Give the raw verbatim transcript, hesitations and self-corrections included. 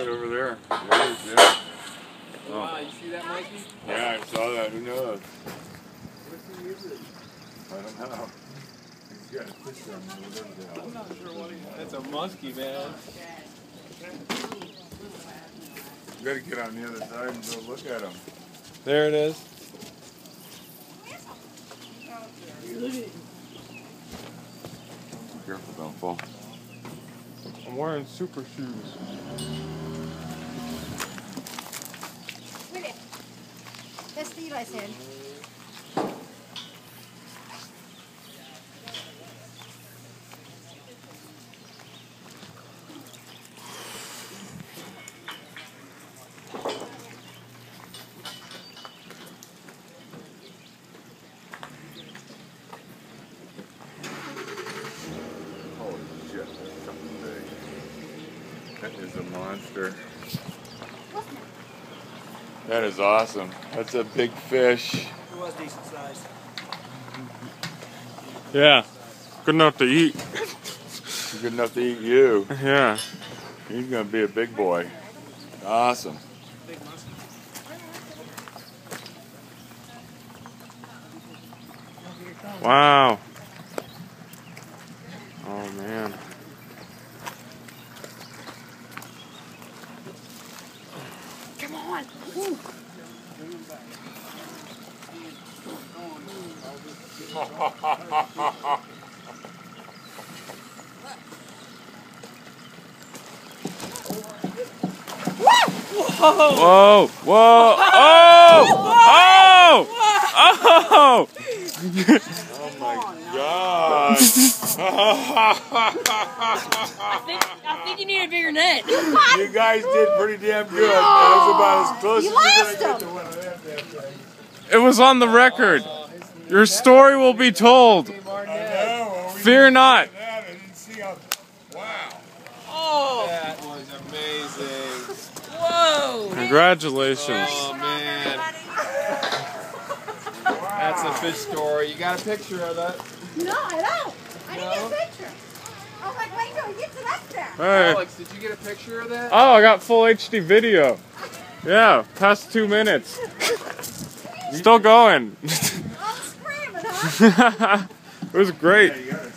it over there. There it is, yeah. Oh. Wow, you see that, Mikey? Yeah, I saw that. Who knows? What is it? I don't know. He's got a picture on there. I'm not sure what he is. That's a muskie, man. You gotta get on the other side and go look at him. There it is. Careful, don't fall. I'm wearing super shoes. That's the Eli's hand. That is a monster. That is awesome. That's a big fish. It was decent size. Yeah. Good enough to eat. Good enough to eat you. Yeah. He's going to be a big boy. Awesome. Big monster. Wow. Oh, man. Come on! Woo. Whoa! Whoa! Whoa! Oh! Oh! Oh! Oh my God! I think, I think you need a bigger net. You guys did pretty damn good. That was about as close you as I get to one of them damn things. It was on the record. Uh, Your story will be told. Know, Fear not. That, I didn't see how, wow! Oh! That was amazing. Whoa! Congratulations. Oh man. That's a fish story. You got a picture of that? No, I don't. I no? didn't get a picture. I was like, wait till you get to that there. Hey. Alex, did you get a picture of that? Oh, I got full H D video. Yeah, past two minutes. Still going. I'm screaming, huh? It was great. Yeah,